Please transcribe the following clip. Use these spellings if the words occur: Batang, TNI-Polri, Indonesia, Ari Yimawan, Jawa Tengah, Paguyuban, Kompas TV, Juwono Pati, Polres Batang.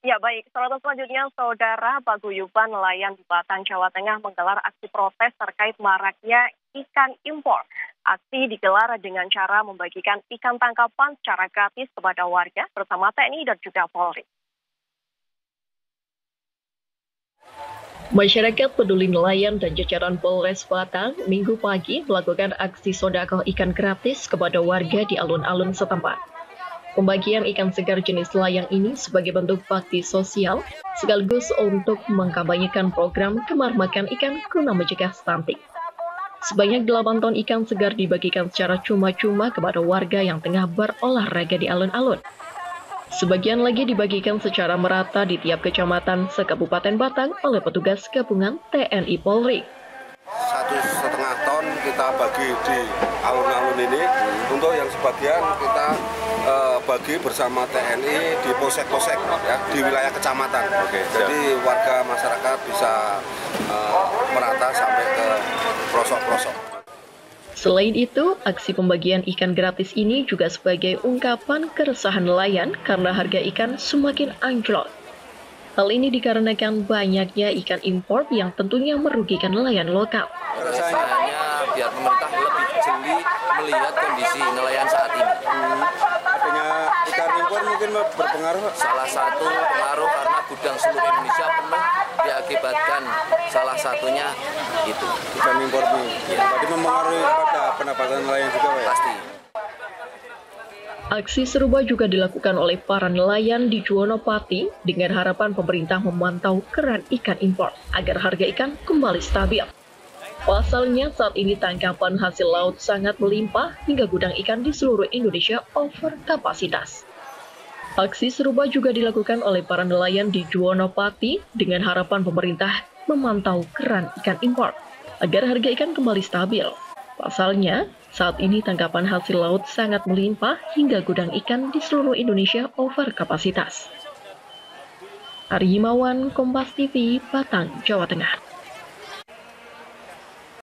Ya baik, sorotan selanjutnya Saudara, Paguyuban nelayan di Batang, Jawa Tengah menggelar aksi protes terkait maraknya ikan impor. Aksi digelar dengan cara membagikan ikan tangkapan secara gratis kepada warga bersama TNI dan juga Polri. Masyarakat peduli nelayan dan jajaran Polres Batang Minggu pagi melakukan aksi sodakoh ikan gratis kepada warga di alun-alun setempat. Pembagian ikan segar jenis layang ini sebagai bentuk bakti sosial sekaligus untuk mengkampanyekan program Kamar Makan Ikan guna mencegah stunting. Sebanyak 8 ton ikan segar dibagikan secara cuma-cuma kepada warga yang tengah berolahraga di alun-alun. Sebagian lagi dibagikan secara merata di tiap kecamatan se-Kabupaten Batang oleh petugas gabungan TNI Polri. 1,5 ton kita bagi di alun-alun ini, untuk yang sebagian kita bagi bersama TNI di posek-posek ya, di wilayah kecamatan. Jadi warga masyarakat bisa merata sampai ke pelosok-pelosok. Selain itu, aksi pembagian ikan gratis ini juga sebagai ungkapan keresahan nelayan karena harga ikan semakin anjlok. Hal ini dikarenakan banyaknya ikan impor yang tentunya merugikan nelayan lokal. Rasanya biar pemerintah lebih jeli melihat kondisi nelayan saat ini. Adanya ikan impor mungkin berpengaruh. Salah satu pengaruh karena gudang seluruh Indonesia penuh diakibatkan salah satunya itu. Ikan impor ini. Tadi mempengaruhi pendapatan nelayan juga, Pak. Pasti. Aksi serupa juga dilakukan oleh para nelayan di Juwono Pati dengan harapan pemerintah memantau keran ikan impor agar harga ikan kembali stabil. Pasalnya saat ini tangkapan hasil laut sangat melimpah hingga gudang ikan di seluruh Indonesia over kapasitas. Aksi serupa juga dilakukan oleh para nelayan di Juwono Pati dengan harapan pemerintah memantau keran ikan impor agar harga ikan kembali stabil. Pasalnya, saat ini tangkapan hasil laut sangat melimpah hingga gudang ikan di seluruh Indonesia over kapasitas. Ari Yimawan, Kompas TV, Batang, Jawa Tengah.